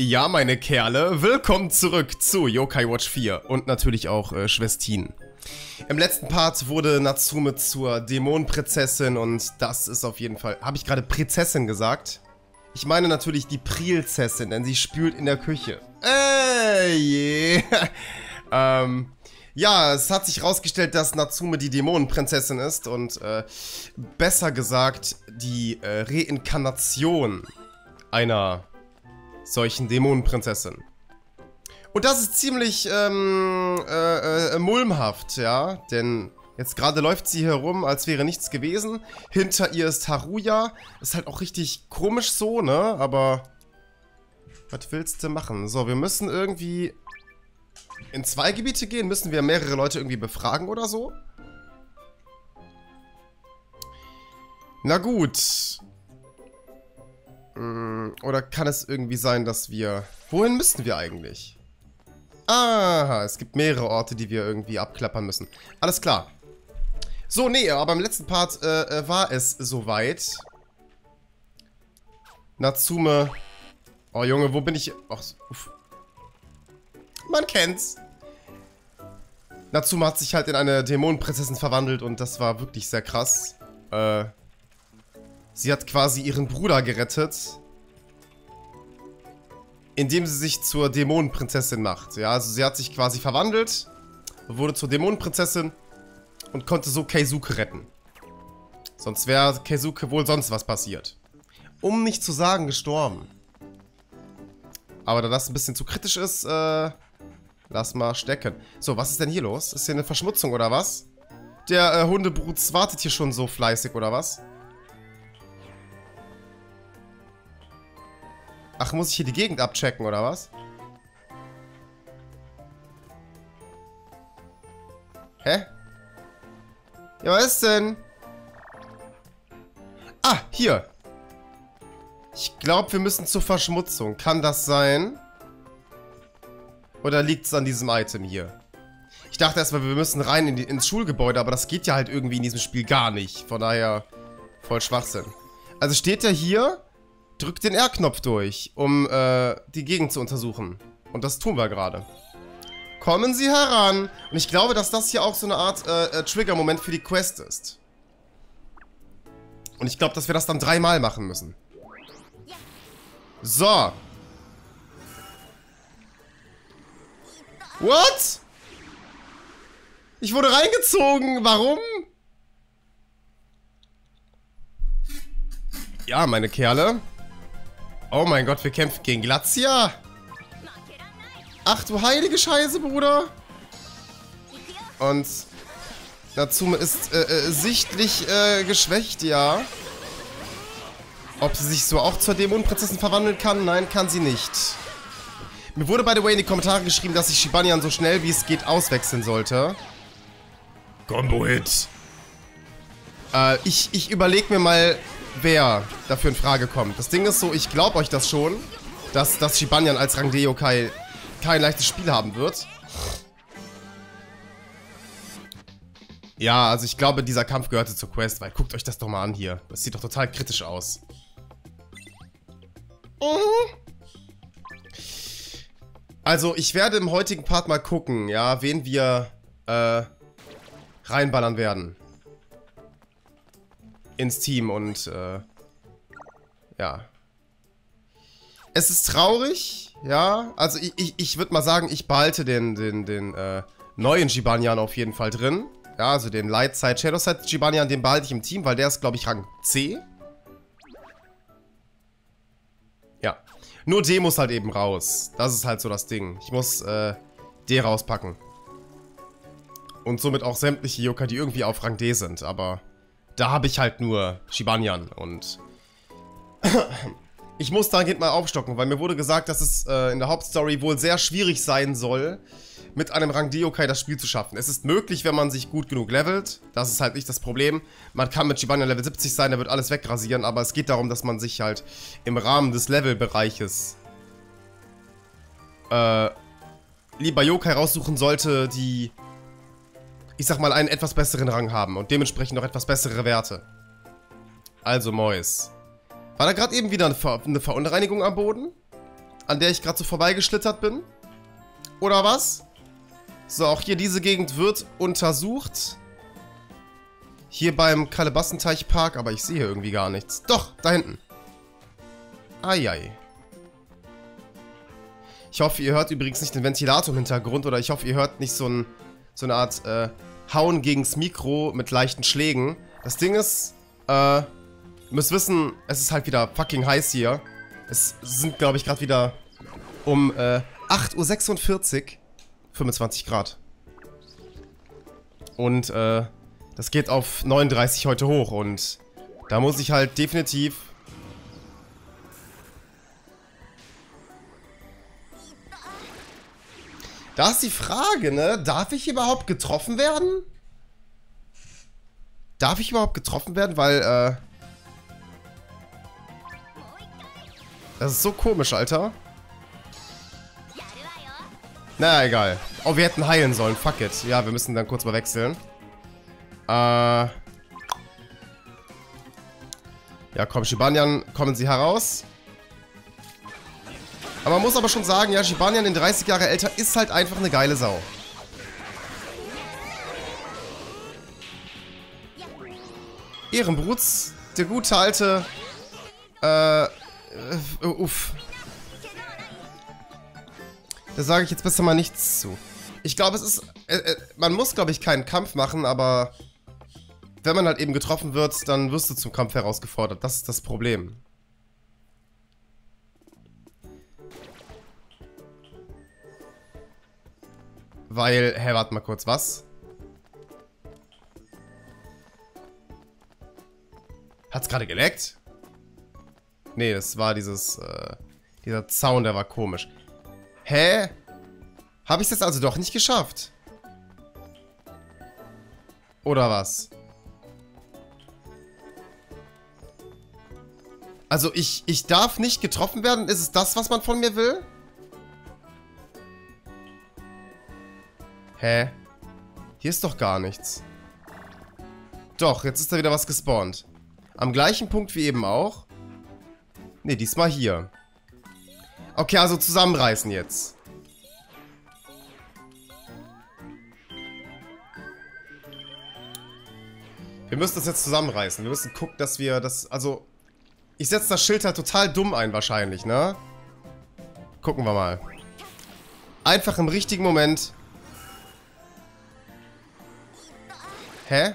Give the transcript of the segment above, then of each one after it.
Ja, meine Kerle, willkommen zurück zu Yo-Kai Watch 4 und natürlich auch Schwestin. Im letzten Part wurde Natsume zur Dämonenprinzessin und das ist auf jeden Fall... Habe ich gerade Prinzessin gesagt? Ich meine natürlich die Prilzessin, denn sie spült in der Küche. Yeah. Ja, es hat sich rausgestellt, dass Natsume die Dämonenprinzessin ist und besser gesagt die Reinkarnation einer solchen Dämonenprinzessin. Und das ist ziemlich mulmhaft, ja, denn jetzt gerade läuft sie herum, als wäre nichts gewesen. Hinter ihr ist Haruya. Ist halt auch richtig komisch so, ne, aber was willst du machen? So, wir müssen irgendwie in zwei Gebiete gehen. Müssen wir mehrere Leute irgendwie befragen oder so? Na gut. Oder kann es irgendwie sein, dass wir... Wohin müssen wir eigentlich? Ah, es gibt mehrere Orte, die wir irgendwie abklappern müssen. Alles klar. So, nee, aber im letzten Part war es soweit. Natsume. Oh, Junge, wo bin ich? Ach, uff. Man kennt's. Natsume hat sich halt in eine Dämonenprinzessin verwandelt und das war wirklich sehr krass. Sie hat quasi ihren Bruder gerettet, indem sie sich zur Dämonenprinzessin macht. Ja, also sie hat sich quasi verwandelt, wurde zur Dämonenprinzessin und konnte so Keisuke retten. Sonst wäre Keisuke wohl sonst was passiert. Um nicht zu sagen, gestorben. Aber da das ein bisschen zu kritisch ist, lass mal stecken. So, was ist denn hier los? Ist hier eine Verschmutzung oder was? Der Hundebrutz wartet hier schon so fleißig oder was? Ach, muss ich hier die Gegend abchecken, oder was? Hä? Ja, was ist denn? Ah, hier. Ich glaube, wir müssen zur Verschmutzung. Kann das sein? Oder liegt es an diesem Item hier? Ich dachte erstmal, wir müssen rein in ins Schulgebäude, aber das geht ja halt irgendwie in diesem Spiel gar nicht. Von daher, voll Schwachsinn. Also steht ja hier... Drück den R-Knopf durch, um die Gegend zu untersuchen. Und das tun wir gerade. Kommen Sie heran. Und ich glaube, dass das hier auch so eine Art Trigger-Moment für die Quest ist. Und ich glaube, dass wir das dann dreimal machen müssen. So. What? Ich wurde reingezogen. Warum? Ja, meine Kerle. Oh mein Gott, wir kämpfen gegen Glazia. Ach du heilige Scheiße, Bruder. Und Natsume ist sichtlich geschwächt, ja. Ob sie sich so auch zur Dämonenprinzessin verwandeln kann? Nein, kann sie nicht. Mir wurde, by the way, in die Kommentare geschrieben, dass ich Jibanyan so schnell wie es geht auswechseln sollte. Combo-Hit. Ich überlege mir mal, wer dafür in Frage kommt. Das Ding ist so, ich glaube euch das schon, dass das Jibanyan als Rang-Deo-Kai kein leichtes Spiel haben wird. Ja, also ich glaube, dieser Kampf gehörte zur Quest, weil guckt euch das doch mal an hier. Das sieht doch total kritisch aus. Also, ich werde im heutigen Part mal gucken, ja, wen wir reinballern werden. Ins Team und, ja. Es ist traurig, ja. Also, ich würde mal sagen, ich behalte den neuen Jibanyan auf jeden Fall drin. Ja, also den Light Side Shadow Side Jibanian, den behalte ich im Team, weil der ist, glaube ich, Rang C. Ja. Nur der muss halt eben raus. Das ist halt so das Ding. Ich muss, D rauspacken. Und somit auch sämtliche Yokai, die irgendwie auf Rang D sind, aber... Da habe ich halt nur Jibanyan und ich muss da geht mal aufstocken, weil mir wurde gesagt, dass es in der Hauptstory wohl sehr schwierig sein soll, mit einem Rang-Deo-Kai das Spiel zu schaffen. Es ist möglich, wenn man sich gut genug levelt, das ist halt nicht das Problem. Man kann mit Jibanyan Level 70 sein, der wird alles wegrasieren, aber es geht darum, dass man sich halt im Rahmen des Levelbereiches lieber Yokai raussuchen sollte, die... ich sag mal, einen etwas besseren Rang haben und dementsprechend noch etwas bessere Werte. Also, Mois. War da gerade eben wieder eine Verunreinigung am Boden? an der ich gerade so vorbeigeschlittert bin? Oder was? So, auch hier diese Gegend wird untersucht. Hier beim Kalebassenteichpark, aber ich sehe hier irgendwie gar nichts. Doch, da hinten. Eieiei. Ich hoffe, ihr hört übrigens nicht den Ventilator im Hintergrund, oder ich hoffe, ihr hört nicht so eine Art Hauen gegens Mikro mit leichten Schlägen. Das Ding ist, ihr müsst wissen, es ist halt wieder fucking heiß hier. Es sind, glaube ich, gerade wieder um 8:46 Uhr 25 Grad. Und das geht auf 39 heute hoch und da muss ich halt definitiv... Da ist die Frage, ne? Darf ich überhaupt getroffen werden? Darf ich überhaupt getroffen werden? Weil, das ist so komisch, Alter. Naja, egal. Oh, wir hätten heilen sollen. Fuck it. Ja, wir müssen dann kurz mal wechseln. Ja, komm, Jibanyan, kommen Sie heraus. Aber man muss aber schon sagen, ja, Jibanyan in 30 Jahre älter ist halt einfach eine geile Sau. Ehrenbrutz, der gute alte... uff. Da sage ich jetzt besser mal nichts zu. Ich glaube, es ist... man muss, glaube ich, keinen Kampf machen, aber... Wenn man halt eben getroffen wird, dann wirst du zum Kampf herausgefordert. Das ist das Problem. Weil, hä, warte mal kurz, was? Hat's gerade geleckt? Nee, das war dieses, dieser Zaun, der war komisch. Hä? Hab ich's jetzt also doch nicht geschafft? Oder was? Also ich darf nicht getroffen werden? Ist es das, was man von mir will? Hä? Hier ist doch gar nichts. Doch, jetzt ist da wieder was gespawnt. Am gleichen Punkt wie eben auch. Ne, diesmal hier. Okay, also zusammenreißen jetzt. Wir müssen das jetzt zusammenreißen. Wir müssen gucken, dass wir das... Also, ich setze das Schild halt total dumm ein wahrscheinlich, ne? Gucken wir mal. Einfach im richtigen Moment... Hä?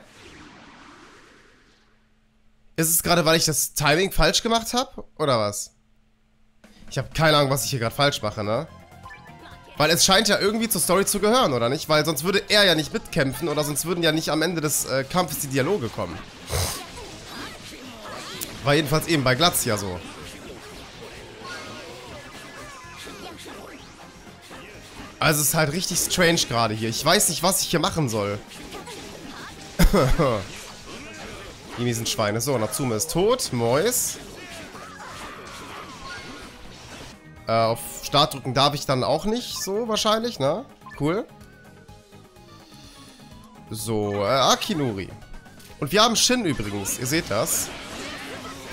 Ist es gerade, weil ich das Timing falsch gemacht habe? Oder was? Ich habe keine Ahnung, was ich hier gerade falsch mache, ne? Weil es scheint ja irgendwie zur Story zu gehören, oder nicht? Weil sonst würde er ja nicht mitkämpfen oder sonst würden ja nicht am Ende des Kampfes die Dialoge kommen. War jedenfalls eben bei Glazia so. Also es ist halt richtig strange gerade hier. Ich weiß nicht, was ich hier machen soll. Die miesen Schweine. So, Natsume ist tot. Mois. Auf Start drücken darf ich dann auch nicht. So wahrscheinlich, ne? Cool. So, Akinori. Und wir haben Shin übrigens. Ihr seht das.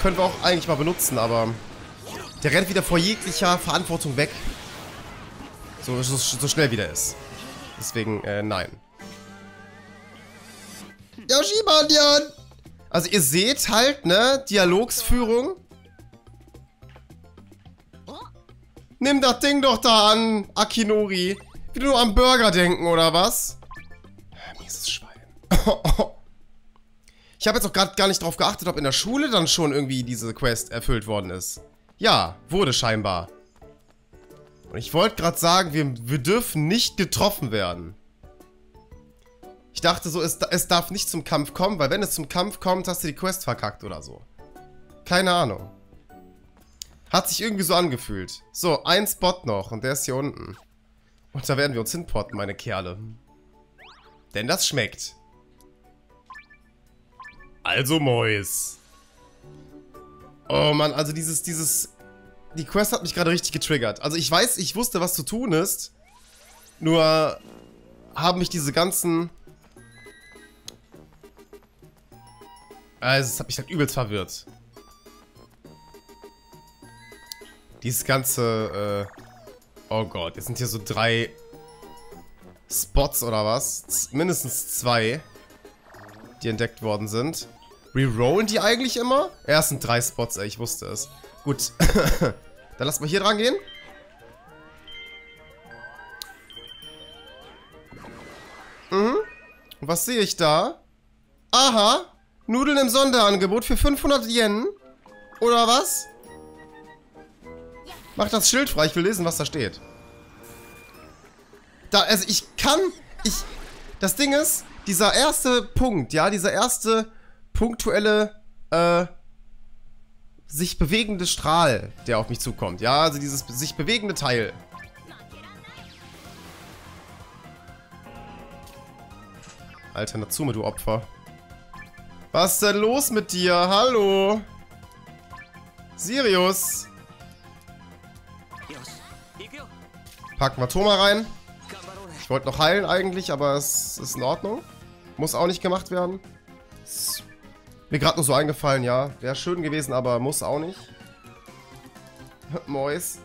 Können wir auch eigentlich mal benutzen, aber... Der rennt wieder vor jeglicher Verantwortung weg. So schnell wie der ist. Deswegen, nein. Yoshi-Bandian! Also ihr seht halt, ne? Dialogsführung. Nimm das Ding doch da an, Akinori. Wie du nur am Burger denken, oder was? Mieses Schwein. Ich habe jetzt auch gerade gar nicht drauf geachtet, ob in der Schule dann schon irgendwie diese Quest erfüllt worden ist. Ja, wurde scheinbar. Und ich wollte gerade sagen, wir dürfen nicht getroffen werden. Ich dachte so, es darf nicht zum Kampf kommen, weil wenn es zum Kampf kommt, hast du die Quest verkackt oder so. Keine Ahnung. Hat sich irgendwie so angefühlt. So, ein Spot noch und der ist hier unten. Und da werden wir uns hinporten, meine Kerle. Denn das schmeckt. Also Mois. Oh Mann, also die Quest hat mich gerade richtig getriggert. Also ich weiß, ich wusste, was zu tun ist. Nur haben mich diese ganzen... Also, das hat mich halt übelst verwirrt. Dieses ganze, oh Gott, jetzt sind hier so 3 Spots oder was? Mindestens 2, die entdeckt worden sind. Rerollen die eigentlich immer? Ja, es sind 3 Spots, ey, ich wusste es. Gut, dann lass mal hier dran gehen. Mhm. Und was sehe ich da? Aha, Nudeln im Sonderangebot für 500 Yen. Oder was? Mach das Schild frei, ich will lesen, was da steht. Da, also ich kann... das Ding ist, dieser erste Punkt, ja, dieser erste punktuelle, sich bewegende Strahl, der auf mich zukommt. Ja, also dieses sich bewegende Teil. Alter, Natsume, du Opfer. Was ist denn los mit dir? Hallo? Sirius. Packen wir Toma rein. Ich wollte noch heilen eigentlich, aber es ist in Ordnung. Muss auch nicht gemacht werden. Ist mir gerade nur so eingefallen, ja. Wäre schön gewesen, aber muss auch nicht. Mois.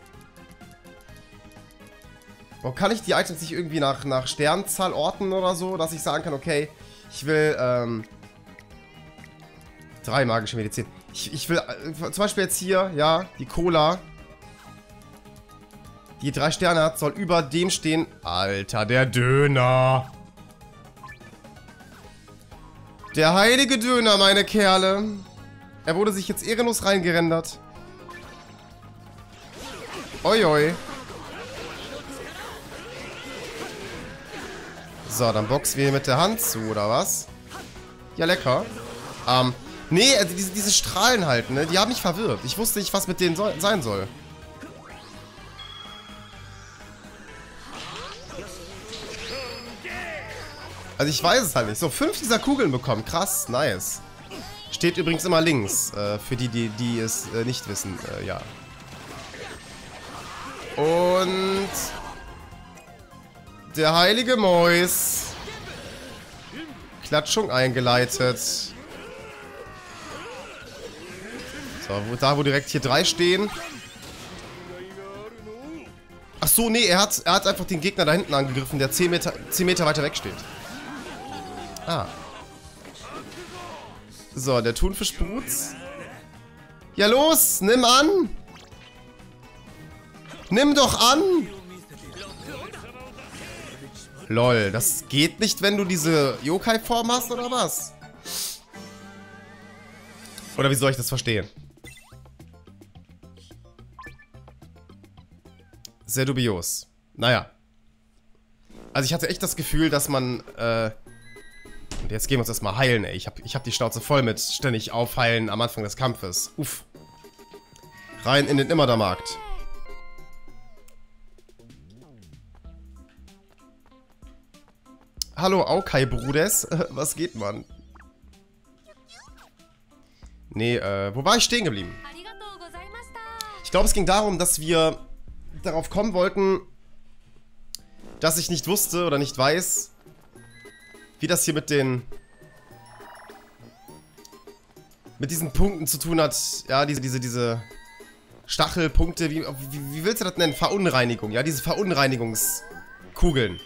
Warum kann ich die Items nicht irgendwie nach Sternzahl orten oder so? Dass ich sagen kann, okay, ich will 3 magische Medizin. Ich will zum Beispiel jetzt hier, ja, die Cola, die 3 Sterne hat, soll über dem stehen. Alter, der Döner. Der heilige Döner, meine Kerle. Er wurde sich jetzt ehrenlos reingerendert. Oi. So, dann boxen wir mit der Hand zu, oder was? Ja, lecker. Nee, also diese Strahlen halt, ne? Die haben mich verwirrt. Ich wusste nicht, was mit denen sein soll. Also ich weiß es halt nicht. So, 5 dieser Kugeln bekommen. Krass, nice. Steht übrigens immer links. Für die es nicht wissen. Ja. Und... der heilige Mois. Klatschung eingeleitet. So, da wo direkt hier 3 stehen. Ach so, nee, er hat einfach den Gegner da hinten angegriffen, der 10 Meter weiter weg steht. Ah. So, der Thunfischbrutz. Ja, los, nimm an! Nimm doch an! Lol, das geht nicht, wenn du diese Yokai-Form hast, oder was? Oder wie soll ich das verstehen? Sehr dubios. Naja. Also ich hatte echt das Gefühl, dass man... und jetzt gehen wir uns erstmal heilen, ey. Ich hab die Schnauze voll mit ständig aufheilen am Anfang des Kampfes. Uff. Rein in den Immerdermarkt. Hallo, Aokai, Bruders. Was geht, Mann? Nee, wo war ich stehen geblieben? Ich glaube, es ging darum, dass wir darauf kommen wollten, dass ich nicht wusste oder nicht weiß, wie das hier mit diesen Punkten zu tun hat. Ja, diese Stachelpunkte, wie willst du das nennen? Verunreinigung, ja, diese Verunreinigungskugeln,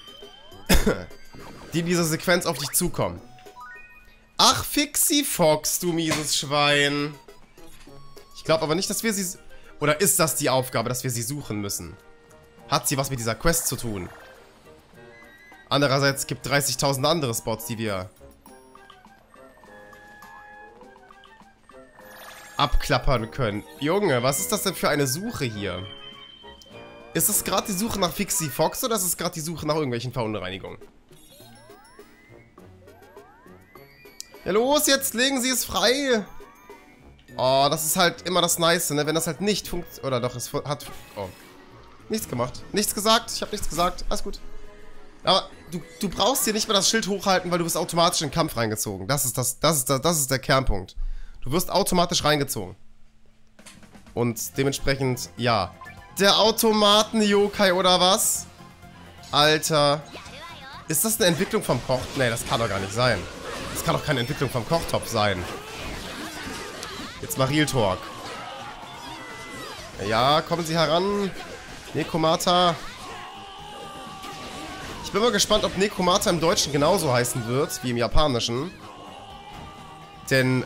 die in dieser Sequenz auf dich zukommen. Ach, Fixifox, du mieses Schwein. Ich glaube aber nicht, dass wir sie... Oder ist das die Aufgabe, dass wir sie suchen müssen? Hat sie was mit dieser Quest zu tun? Andererseits gibt es 30.000 andere Spots, die wir abklappern können. Junge, was ist das denn für eine Suche hier? Ist es gerade die Suche nach Fixifox oder ist es gerade die Suche nach irgendwelchen Verunreinigungen? Ja los, jetzt legen sie es frei! Oh, das ist halt immer das Nice, ne? Wenn das halt nicht funktioniert... Oder doch, es hat... Oh. Nichts gemacht. Nichts gesagt. Ich habe nichts gesagt. Alles gut. Aber du brauchst hier nicht mal das Schild hochhalten, weil du wirst automatisch in den Kampf reingezogen. Das ist der Kernpunkt. Du wirst automatisch reingezogen. Und dementsprechend, ja. Der Automaten-Yokai, oder was? Alter. Ist das eine Entwicklung vom Koch? Nee, das kann doch gar nicht sein. Das kann doch keine Entwicklung vom Kochtopf sein. Jetzt mal Real Talk. Ja, kommen Sie heran. Nekomata. Ich bin mal gespannt, ob Nekomata im Deutschen genauso heißen wird wie im Japanischen. Denn,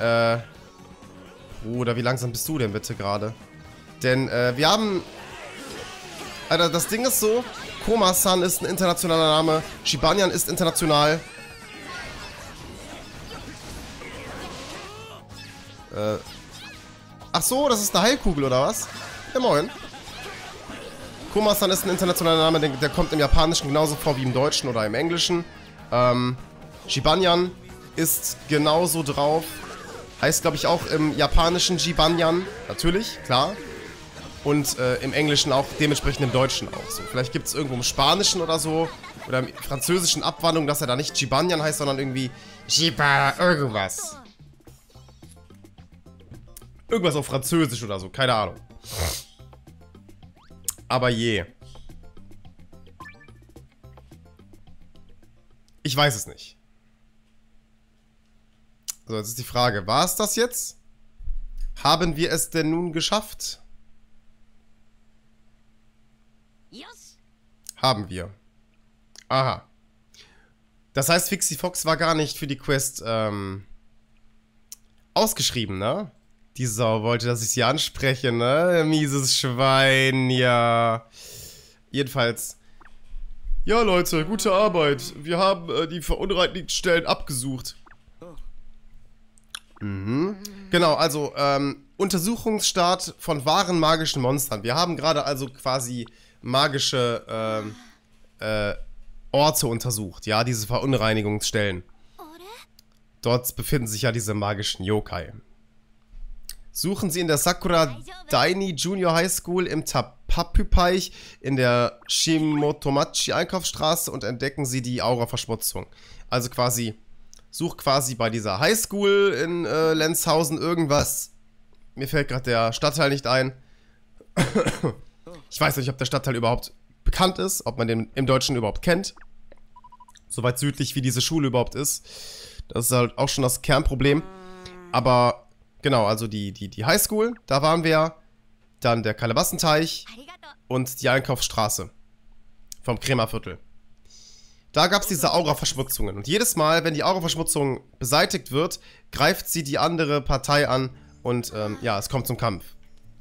Bruder, wie langsam bist du denn bitte gerade? Denn, wir haben... Alter, das Ding ist so, Komasan ist ein internationaler Name, Jibanyan ist international. Ach so, das ist eine Heilkugel, oder was? Ja, moin. Komasan ist ein internationaler Name, der kommt im Japanischen genauso vor wie im Deutschen oder im Englischen. Jibanyan ist genauso drauf. Heißt, glaube ich, auch im Japanischen Jibanyan. Natürlich, klar. Und im Englischen auch, dementsprechend im Deutschen auch so. Vielleicht gibt es irgendwo im Spanischen oder so, oder im Französischen Abwandlung, dass er da nicht Jibanyan heißt, sondern irgendwie Jiba irgendwas. Irgendwas auf Französisch oder so, keine Ahnung. Aber je. Ich weiß es nicht. So, jetzt ist die Frage, war es das jetzt? Haben wir es denn nun geschafft? Haben wir. Aha. Das heißt, Fixifox war gar nicht für die Quest ausgeschrieben, ne? Die Sau wollte, dass ich sie anspreche, ne? Mieses Schwein, ja. Jedenfalls. Ja, Leute, gute Arbeit. Wir haben die verunreinigten Stellen abgesucht. Mhm. Genau, also Untersuchungsstart von wahren magischen Monstern. Wir haben gerade also quasi magische Orte untersucht, ja, diese Verunreinigungsstellen. Dort befinden sich ja diese magischen Yokai. Suchen Sie in der Sakura Daini Junior High School im Tapapypaich in der Shimotomachi Einkaufsstraße und entdecken Sie die Aura-Verschmutzung. Also quasi, such quasi bei dieser High School in Lenzhausen irgendwas. Mir fällt gerade der Stadtteil nicht ein. Ich weiß nicht, ob der Stadtteil überhaupt bekannt ist, ob man den im Deutschen überhaupt kennt. Soweit südlich, wie diese Schule überhaupt ist. Das ist halt auch schon das Kernproblem. Aber genau, also die Highschool, da waren wir. Dann der Kalebassenteich und die Einkaufsstraße vom Krämerviertel. Da gab es diese Aura-Verschmutzungen. Und jedes Mal, wenn die Aura-Verschmutzung beseitigt wird, greift sie die andere Partei an und ja, es kommt zum Kampf.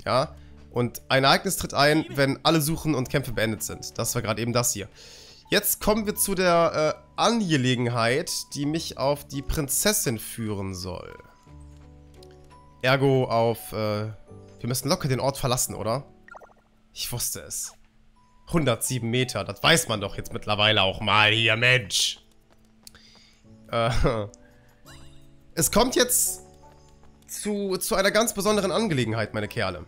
Ja. Und ein Ereignis tritt ein, wenn alle Suchen und Kämpfe beendet sind. Das war gerade eben das hier. Jetzt kommen wir zu der Angelegenheit, die mich auf die Prinzessin führen soll. Ergo auf... wir müssen locker den Ort verlassen, oder? Ich wusste es. 107 Meter, das weiß man doch jetzt mittlerweile auch mal hier, Mensch. Es kommt jetzt zu einer ganz besonderen Angelegenheit, meine Kerle.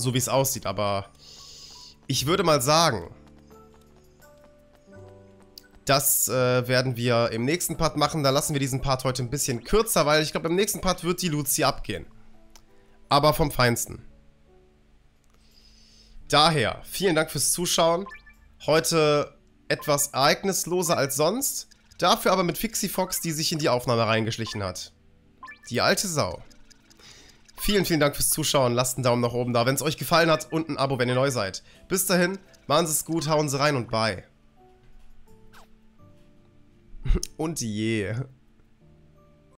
So wie es aussieht, aber ich würde mal sagen, das werden wir im nächsten Part machen. Da lassen wir diesen Part heute ein bisschen kürzer, weil ich glaube, im nächsten Part wird die Luzi abgehen. Aber vom Feinsten. Daher, vielen Dank fürs Zuschauen. Heute etwas ereignisloser als sonst. Dafür aber mit Fixifox, die sich in die Aufnahme reingeschlichen hat. Die alte Sau. Vielen, vielen Dank fürs Zuschauen. Lasst einen Daumen nach oben da, wenn es euch gefallen hat. Und ein Abo, wenn ihr neu seid. Bis dahin, machen Sie es gut, hauen Sie rein und bye. Und je.